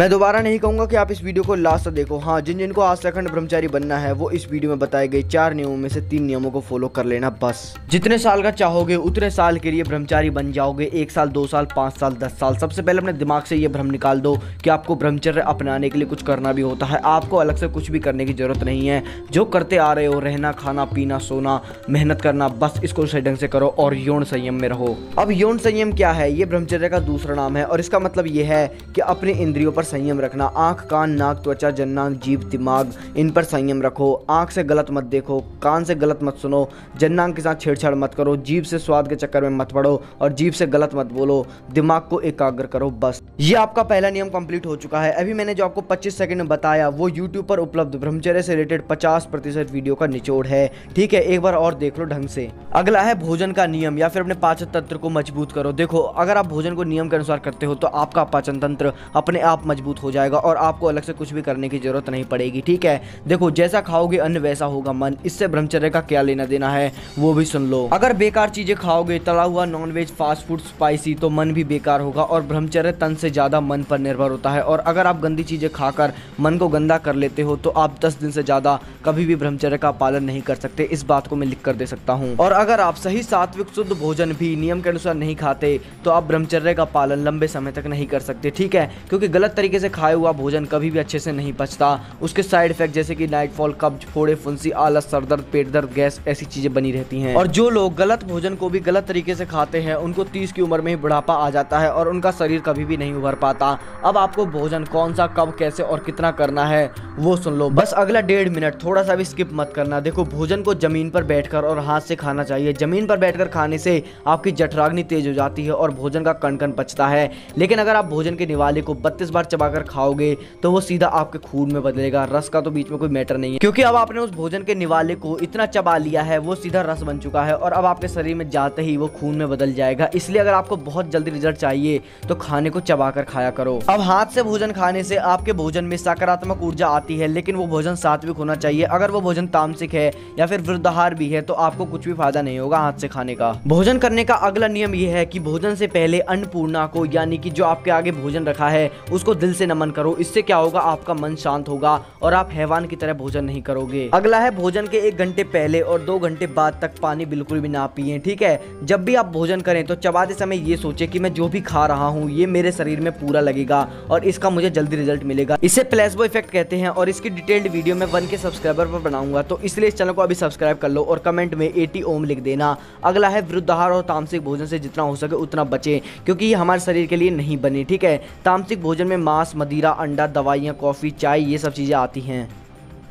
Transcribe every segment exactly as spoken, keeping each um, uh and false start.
मैं दोबारा नहीं कहूँगा कि आप इस वीडियो को लास्ट तक देखो। हाँ, जिन जिनको आश्रयखंड ब्रह्मचारी बनना है वो इस वीडियो में बताए गए चार नियमों में से तीन नियमों को फॉलो कर लेना। बस जितने साल का चाहोगे उतने साल के लिए ब्रह्मचारी बन जाओगे, एक साल, दो साल, पाँच साल, दस साल। सबसे पहले अपने दिमाग से ये भ्रम निकाल दो कि आपको ब्रह्मचर्य अपनाने के लिए कुछ करना भी होता है, आपको अलग से कुछ भी करने की जरूरत नहीं है। जो करते आ रहे हो, रहना, खाना, पीना, सोना, मेहनत करना, बस इसको सही ढंग से करो और यौन संयम में रहो। अब यौन संयम क्या है? ये ब्रह्मचर्य का दूसरा नाम है और इसका मतलब ये है कि अपने इंद्रियों पर संयम रखना। आंख, कान, नाक, त्वचा, जननांग, जीभ, दिमाग, इन पर संयम रखो। आंख से गलत मत देखो, कान से गलत मत सुनो, जननांग के साथ छेड़छाड़ मत करो, जीभ से स्वाद के चक्कर में मत पड़ो और जीभ से गलत मत बोलो, दिमाग को एकाग्र करो। बस ये आपका पहला नियम कंप्लीट हो चुका है। अभी मैंने जो आपको पच्चीस सेकंड में बताया वो यूट्यूब पर उपलब्ध ब्रह्मचर्य से रिलेटेड पचास प्रतिशत वीडियो का निचोड़ है। ठीक है, एक बार और देख लो ढंग से। अगला है भोजन का नियम या फिर अपने पाचन तंत्र को मजबूत करो। देखो, अगर आप भोजन को नियम के अनुसार करते हो तो आपका पाचन तंत्र अपने आप मजबूत हो जाएगा और आपको अलग से कुछ भी करने की जरूरत नहीं पड़ेगी। ठीक है, देखो जैसा खाओगे अन्न वैसा होगा मन। इससे ब्रह्मचर्य का क्या लेना देना है वो भी सुन लो। अगर बेकार चीजें खाओगे, तला हुआ, नॉनवेज, फास्ट फूड, स्पाइसी, तो मन भी बेकार होगा और ब्रह्मचर्य तन से ज्यादा मन पर निर्भर होता है। और अगर आप गंदी चीजें खाकर मन को गंदा कर लेते हो तो आप दस दिन से ज्यादा कभी भी ब्रह्मचर्य का पालन नहीं कर सकते। इस बात को मैं लिख कर दे सकता हूँ। और अगर आप सही सात्विक शुद्ध भोजन भी नियम के अनुसार नहीं खाते तो आप ब्रह्मचर्य का पालन लंबे समय तक नहीं कर सकते। ठीक है, क्योंकि गलत तरीके से खाया हुआ भोजन कभी भी अच्छे से नहीं पचता। उसके साइड इफेक्ट जैसे कि नाइटफॉल, कब्ज, फोड़े, फुंसी, आलस, सर दर्द, पेट दर्द, गैस, ऐसी चीजें बनी रहती हैं। और जो लोग गलत भोजन को भी गलत तरीके से खाते हैं उनको तीस की उम्र में ही बुढ़ापा आ जाता है और उनका शरीर कभी भी नहीं उभर पाता। अब आपको भोजन कौन सा, कब, कैसे और कितना करना है वो सुन लो। बस अगला डेढ़ मिनट थोड़ा सा भी स्किप मत करना। देखो, भोजन को जमीन पर बैठकर और हाथ से खाना चाहिए। जमीन पर बैठकर खाने से आपकी जठराग्नि तेज हो जाती है और भोजन का कण कण पचता है। लेकिन अगर आप भोजन के निवाले को बत्तीस बार चबाकर खाओगे तो वो सीधा आपके खून में बदलेगा। रस का तो बीच में कोई मैटर नहीं है, क्योंकि अब आपने उस भोजन के निवाले को इतना चबा लिया है वो सीधा रस बन चुका है और अब आपके शरीर में जाते ही वो खून में बदल जाएगा। इसलिए अगर आपको बहुत जल्दी रिजल्ट चाहिए तो खाने को चबाकर खाया करो। अब हाथ से भोजन खाने से आपके भोजन में सकारात्मक ऊर्जा आती है, लेकिन वो भोजन सात्विक होना चाहिए। अगर वो भोजन तामसिक है या फिर वृद्धाहार भी है तो आपको कुछ भी फायदा नहीं होगा हाथ से खाने का। भोजन करने का अगला नियम यह है कि भोजन से पहले अन्नपूर्णा को, यानी कि जो आपके आगे भोजन रखा है, उसको दिल से नमन करो। इससे क्या होगा, आपका मन शांत होगा और आप हैवान की तरह भोजन नहीं करोगे। अगला है भोजन के एक घंटे पहले और दो घंटे बाद तक पानी बिल्कुल भी ना पिएं। ठीक है, जब भी आप भोजन करें तो चबाते समय ये सोचें कि मैं जो भी खा रहा हूँ ये मेरे शरीर में पूरा लगेगा और इसका मुझे जल्दी रिजल्ट मिलेगा। इसे प्लेसबो इफेक्ट कहते हैं और इसकी डिटेल्ड वीडियो मैं वन के सब्सक्राइबर पर बनाऊंगा, तो इसलिए इस चैनल को अभी सब्सक्राइब कर लो और कमेंट में एटी ओम लिख देना। अगला है वृद्धाहार और तामसिक भोजन से जितना हो सके उतना बचें, क्योंकि ये हमारे शरीर के लिए नहीं बने। ठीक है, तामसिक भोजन में मांस, मदिरा, अंडा, दवाइयाँ, कॉफी, चाय, ये सब चीजें आती हैं।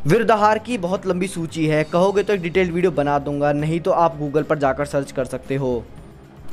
वृद्धाहार की बहुत लंबी सूची है, कहोगे तो एक डिटेल वीडियो बना दूंगा, नहीं तो आप गूगल पर जाकर सर्च कर सकते हो।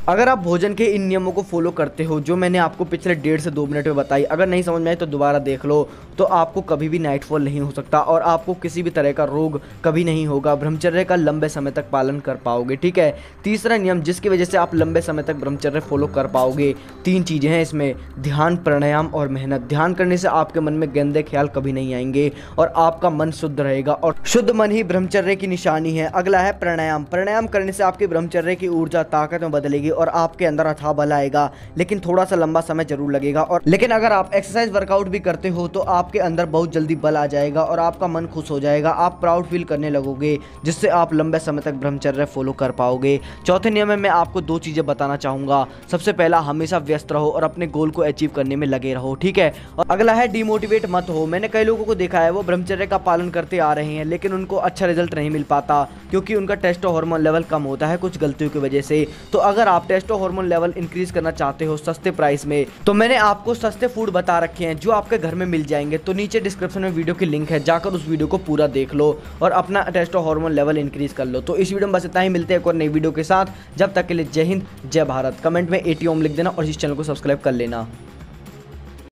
अगर आप भोजन के इन नियमों को फॉलो करते हो जो मैंने आपको पिछले डेढ़ से दो मिनट में बताई, अगर नहीं समझ में आए तो दोबारा देख लो, तो आपको कभी भी नाइटफॉल नहीं हो सकता और आपको किसी भी तरह का रोग कभी नहीं होगा। ब्रह्मचर्य का लंबे समय तक पालन कर पाओगे। ठीक है, तीसरा नियम जिसकी वजह से आप लंबे समय तक ब्रह्मचर्य फॉलो कर पाओगे, तीन चीज़ें हैं इसमें, ध्यान, प्राणायाम और मेहनत। ध्यान करने से आपके मन में गंदे ख्याल कभी नहीं आएंगे और आपका मन शुद्ध रहेगा और शुद्ध मन ही ब्रह्मचर्य की निशानी है। अगला है प्राणायाम। प्राणायाम करने से आपके ब्रह्मचर्य की ऊर्जा ताकत में बदलेगी और आपके अंदर अथाह बल आएगा, लेकिन थोड़ा सा लंबा समय जरूर लगेगा। और लेकिन अगर आप एक्सरसाइज, वर्कआउट भी करते हो तो आपके अंदर बहुत जल्दी बल आ जाएगा और आपका मन खुश हो जाएगा, आप प्राउड फील करने लगोगे, जिससे आप लंबे समय तक ब्रह्मचर्य फॉलो कर पाओगे। चौथे नियम में मैं आपको दो चीजें बताना चाहूंगा। सबसे पहला, हमेशा व्यस्त रहो और अपने गोल को अचीव करने में लगे रहो। ठीक है, और अगला है डिमोटिवेट मत हो। मैंने कई लोगों को देखा है वो ब्रह्मचर्य का पालन करते आ रहे हैं लेकिन उनको अच्छा रिजल्ट नहीं मिल पाता, क्योंकि उनका टेस्टो हार्मोन लेवल कम होता है कुछ गलतियों की वजह से। तो अगर आप टेस्टो हार्मोन लेवल इंक्रीज करना चाहते हो सस्ते प्राइस में, तो मैंने आपको सस्ते फूड बता रखे हैं जो आपके घर में मिल जाएंगे, तो नीचे डिस्क्रिप्शन में वीडियो की लिंक है, जाकर उस वीडियो को पूरा देख लो और अपना टेस्टो हार्मोन लेवल इंक्रीज कर लो। तो इस वीडियो में बस इतना ही, मिलते हैं एक और नई वीडियो के साथ। जब तक के लिए जय हिंद, जय भारत। कमेंट में एटी ओम लिख देना और इस चैनल को सब्सक्राइब कर लेना।